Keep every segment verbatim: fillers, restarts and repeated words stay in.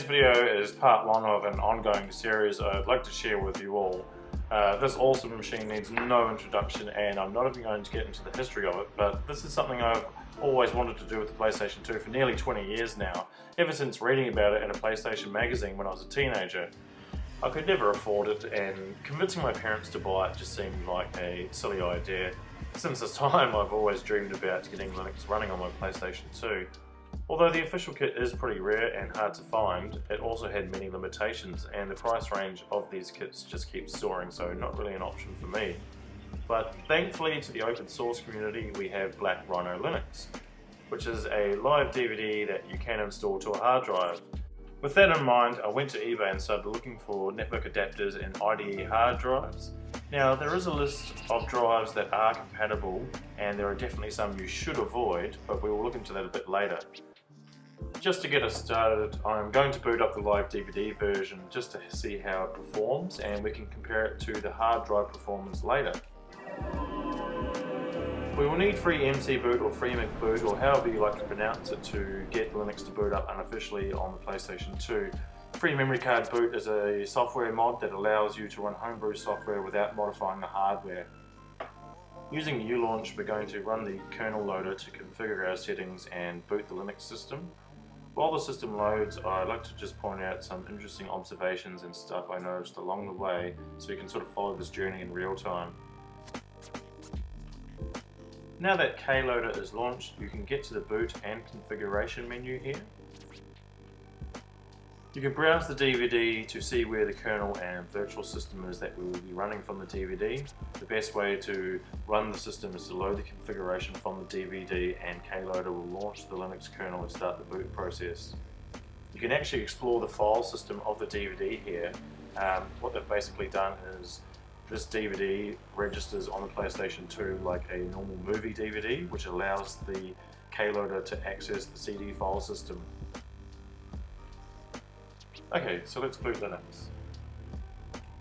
Today's video is part one of an ongoing series I'd like to share with you all. Uh, this awesome machine needs no introduction, and I'm not even going to get into the history of it, but this is something I've always wanted to do with the PlayStation two for nearly twenty years now, ever since reading about it in a PlayStation magazine when I was a teenager. I could never afford it, and convincing my parents to buy it just seemed like a silly idea. Since this time, I've always dreamed about getting Linux running on my PlayStation two. Although the official kit is pretty rare and hard to find, it also had many limitations, and the price range of these kits just keeps soaring, so not really an option for me. But thankfully to the open source community, we have Black Rhino Linux, which is a live D V D that you can install to a hard drive. With that in mind, I went to eBay and started looking for network adapters and I D E hard drives. Now, there is a list of drives that are compatible, and there are definitely some you should avoid, but we will look into that a bit later. Just to get us started, I'm going to boot up the live D V D version just to see how it performs, and we can compare it to the hard drive performance later. We will need FreeMC boot or FreeMcBoot, or however you like to pronounce it, to get Linux to boot up unofficially on the PlayStation two. Free Memory Card Boot is a software mod that allows you to run homebrew software without modifying the hardware. Using ULaunch, we're going to run the kernel loader to configure our settings and boot the Linux system. While the system loads, I'd like to just point out some interesting observations and stuff I noticed along the way, so you can sort of follow this journey in real time. Now that KLoader is launched, you can get to the boot and configuration menu here. You can browse the D V D to see where the kernel and virtual system is that we will be running from the D V D. The best way to run the system is to load the configuration from the D V D, and KLoader will launch the Linux kernel and start the boot process. You can actually explore the file system of the D V D here. Um, what they've basically done is this D V D registers on the PlayStation two like a normal movie D V D, which allows the KLoader to access the C D file system. Okay, so let's boot Linux.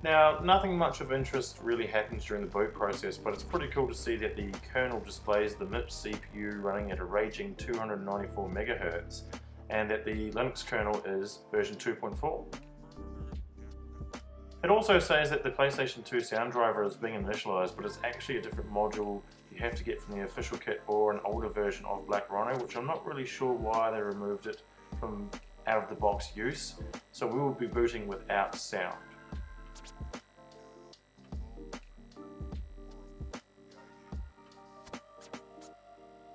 Now, nothing much of interest really happens during the boot process, but it's pretty cool to see that the kernel displays the MIPS C P U running at a raging two hundred ninety-four megahertz, and that the Linux kernel is version two point four. It also says that the PlayStation two sound driver is being initialized, but it's actually a different module you have to get from the official kit or an older version of Black Rhino, which I'm not really sure why they removed it from out of the box use, so we will be booting without sound.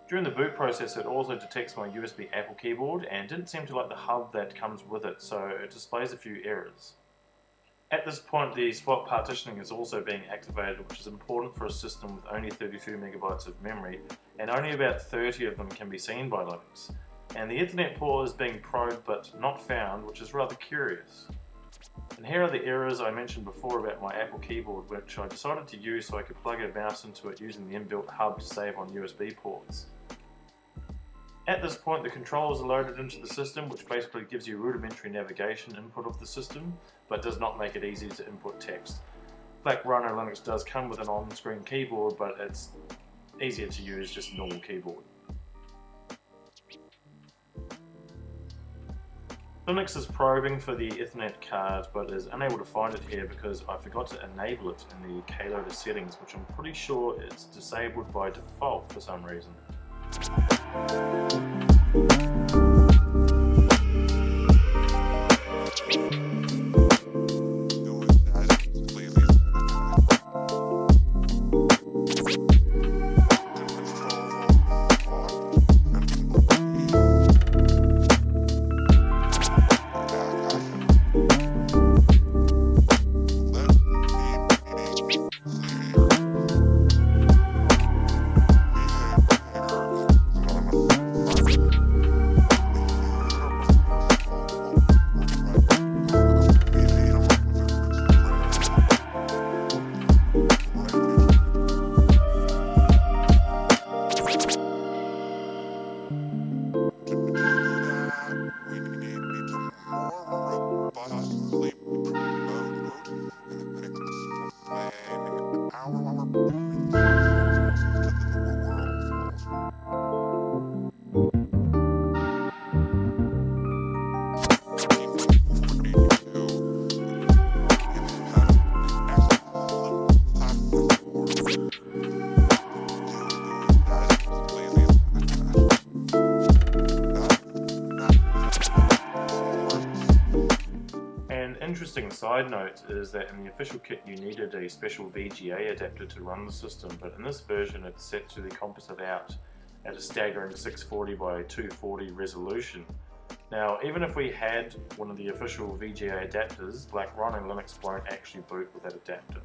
During the boot process, it also detects my U S B Apple keyboard and didn't seem to like the hub that comes with it, so it displays a few errors. At this point, the swap partitioning is also being activated, which is important for a system with only thirty-two megabytes of memory, and only about thirty of them can be seen by Linux. And the Ethernet port is being probed but not found, which is rather curious. And here are the errors I mentioned before about my Apple keyboard, which I decided to use so I could plug a mouse into it using the inbuilt hub to save on U S B ports. At this point, the controls are loaded into the system, which basically gives you rudimentary navigation input of the system, but does not make it easy to input text. Black Rhino Linux does come with an on-screen keyboard, but it's easier to use just a normal keyboard. Linux is probing for the Ethernet card, but is unable to find it here because I forgot to enable it in the KLoader settings, which I'm pretty sure it's disabled by default for some reason. side note is that in the official kit you needed a special V G A adapter to run the system, but in this version it's set to the composite out at a staggering six forty by two forty resolution. Now, even if we had one of the official V G A adapters, Black Rhino Linux won't actually boot with that adapter.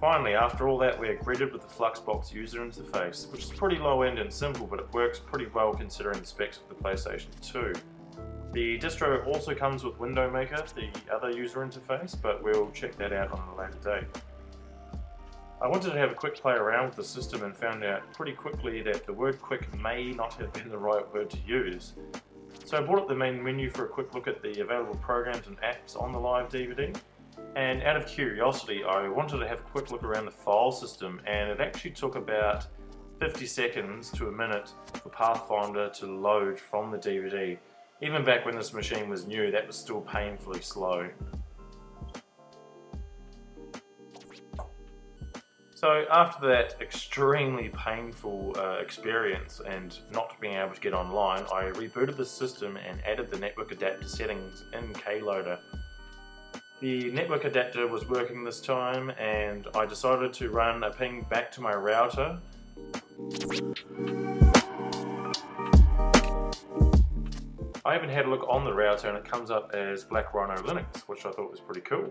Finally, after all that, we are greeted with the Fluxbox user interface, which is pretty low-end and simple, but it works pretty well considering the specs of the PlayStation two. The distro also comes with Window Maker, the other user interface, but we'll check that out on a later date. I wanted to have a quick play around with the system and found out pretty quickly that the word quick may not have been the right word to use. So I brought up the main menu for a quick look at the available programs and apps on the live D V D, and out of curiosity I wanted to have a quick look around the file system, and it actually took about fifty seconds to a minute for Pathfinder to load from the D V D. Even back when this machine was new, that was still painfully slow. So after that extremely painful uh, experience and not being able to get online, I rebooted the system and added the network adapter settings in KLoader. The network adapter was working this time, and I decided to run a ping back to my router. I even had a look on the router and it comes up as Black Rhino Linux, which I thought was pretty cool.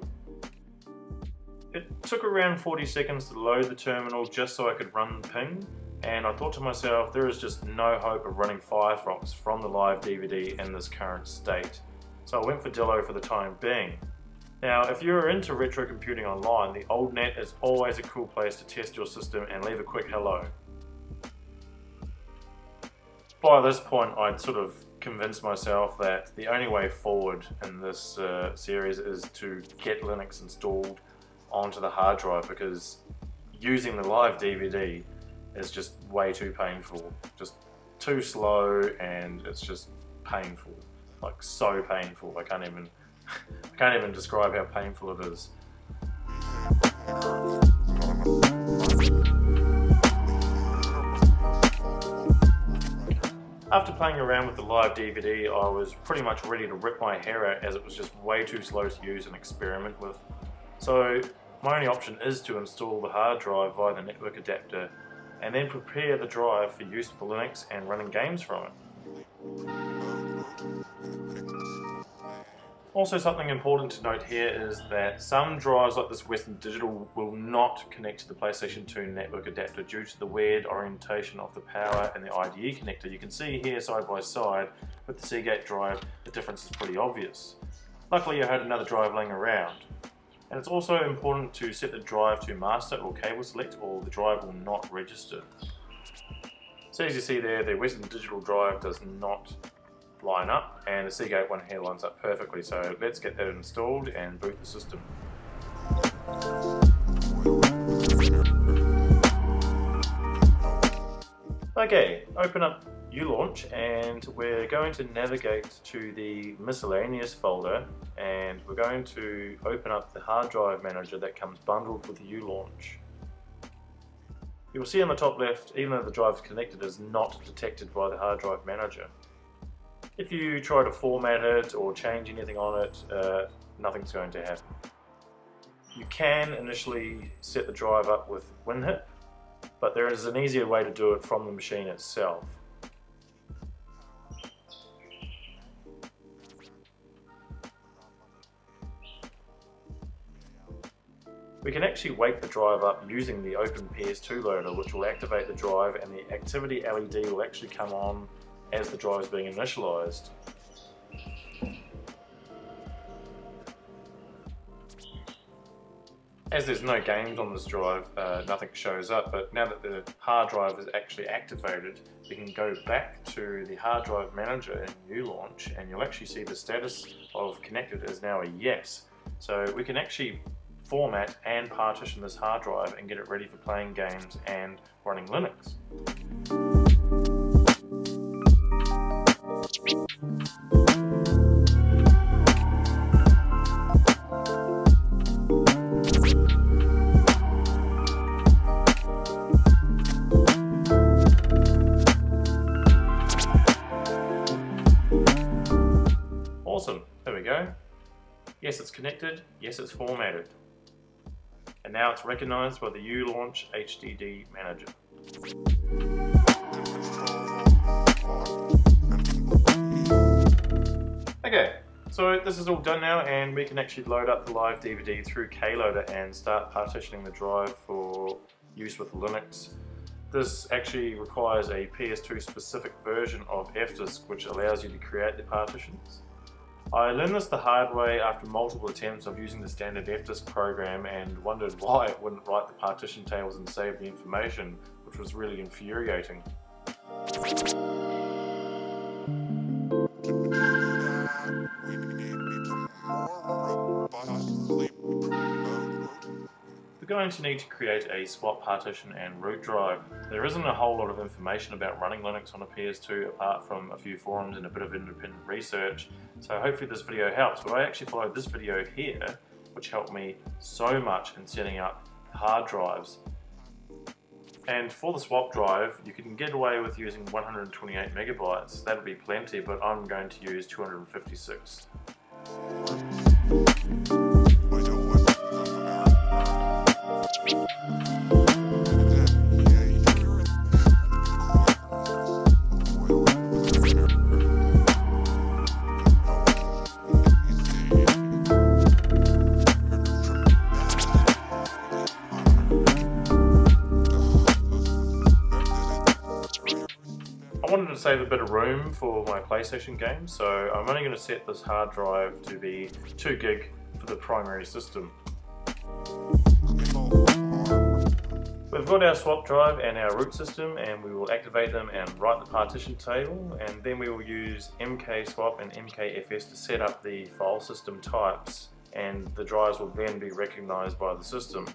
It took around forty seconds to load the terminal just so I could run the ping, and I thought to myself, there is just no hope of running Firefox from the live D V D in this current state. So I went for Dillo for the time being. Now, if you're into retro computing online, the old net is always a cool place to test your system and leave a quick hello. By this point, I'd sort of convinced myself that the only way forward in this uh, series is to get Linux installed onto the hard drive, because using the live D V D is just way too painful, just too slow, and it's just painful, like so painful. I can't even, I can't even describe how painful it is. After playing around with the live D V D, I was pretty much ready to rip my hair out as it was just way too slow to use and experiment with. So my only option is to install the hard drive via the network adapter and then prepare the drive for use with Linux and running games from it. Also, something important to note here is that some drives like this Western Digital will not connect to the PlayStation two network adapter due to the weird orientation of the power and the I D E connector. You can see here side by side with the Seagate drive, the difference is pretty obvious. Luckily I had another drive laying around. And it's also important to set the drive to master or cable select, or the drive will not register. So as you see there, the Western Digital drive does not line up, and the Seagate one here lines up perfectly. So let's get that installed and boot the system. Okay, open up ULaunch, and we're going to navigate to the miscellaneous folder, and we're going to open up the hard drive manager that comes bundled with ULaunch. You will see on the top left, even though the drive is connected, is not detected by the hard drive manager. If you try to format it or change anything on it, uh, nothing's going to happen. You can initially set the drive up with WinHip, but there is an easier way to do it from the machine itself. We can actually wake the drive up using the Open P S two loader, which will activate the drive, and the activity L E D will actually come on as the drive is being initialized. As there's no games on this drive, uh, nothing shows up, but now that the hard drive is actually activated, we can go back to the hard drive manager in ULaunch, and you'll actually see the status of connected is now a yes. So we can actually format and partition this hard drive and get it ready for playing games and running Linux. Yes, it's connected. Yes, it's formatted. And now it's recognized by the ULaunch H D D manager. Okay, so this is all done now, and we can actually load up the live D V D through KLoader and start partitioning the drive for use with Linux. This actually requires a P S two specific version of FDisk, which allows you to create the partitions. I learned this the hard way after multiple attempts of using the standard FDisk program and wondered why it wouldn't write the partition tables and save the information, which was really infuriating. We're going to need to create a swap partition and root drive. There isn't a whole lot of information about running Linux on a P S two apart from a few forums and a bit of independent research, so hopefully this video helps. But I actually followed this video here, which helped me so much in setting up hard drives. And for the swap drive, you can get away with using one hundred twenty-eight megabytes. That'll be plenty, but I'm going to use two hundred fifty-six. I wanted to save a bit of room for my PlayStation game, so I'm only going to set this hard drive to be two gig for the primary system. We've got our swap drive and our root system, and we will activate them and write the partition table, and then we will use mkswap and mkfs to set up the file system types, and the drives will then be recognized by the system.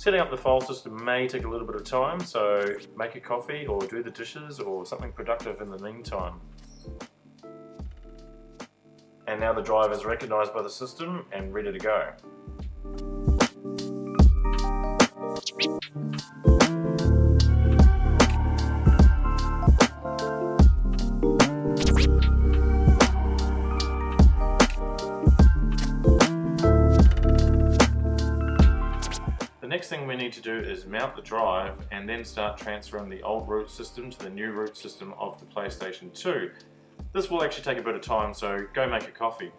Setting up the file system may take a little bit of time, so make a coffee or do the dishes or something productive in the meantime. And now the drive is recognized by the system and ready to go. Next thing we need to do is mount the drive and then start transferring the old root system to the new root system of the PlayStation two. This will actually take a bit of time, so go make a coffee.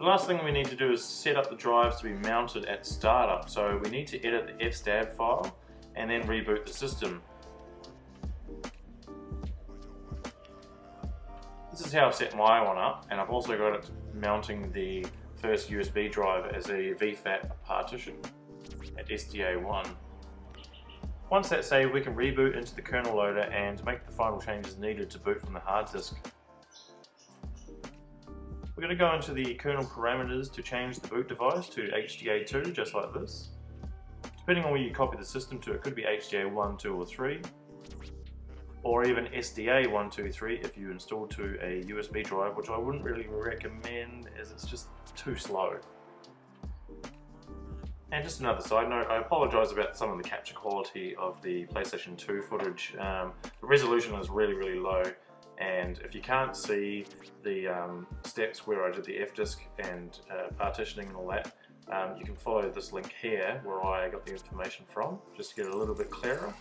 Last thing we need to do is set up the drives to be mounted at startup, so we need to edit the fstab file and then reboot the system. This is how I've set my one up, and I've also got it mounting the first U S B drive as a V FAT partition at S D A one. Once that's saved, we can reboot into the kernel loader and make the final changes needed to boot from the hard disk. We're going to go into the kernel parameters to change the boot device to H D A two, just like this. Depending on where you copy the system to, it could be H D A one, two or three, or even S D A one, two, three if you install to a U S B drive, which I wouldn't really recommend as it's just too slow. And just another side note, I apologise about some of the capture quality of the PlayStation two footage. Um, the resolution is really, really low, and if you can't see the um, steps where I did the FDisk and uh, partitioning and all that, um, you can follow this link here where I got the information from, just to get it a little bit clearer.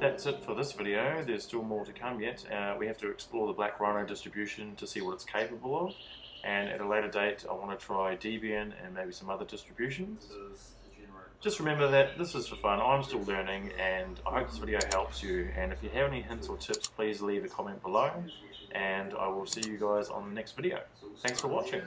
That's it for this video. There's still more to come yet. Uh, we have to explore the Black Rhino distribution to see what it's capable of, and at a later date I want to try Debian and maybe some other distributions. Just remember that this is for fun, I'm still learning, and I hope this video helps you, and if you have any hints or tips please leave a comment below, and I will see you guys on the next video. Thanks for watching.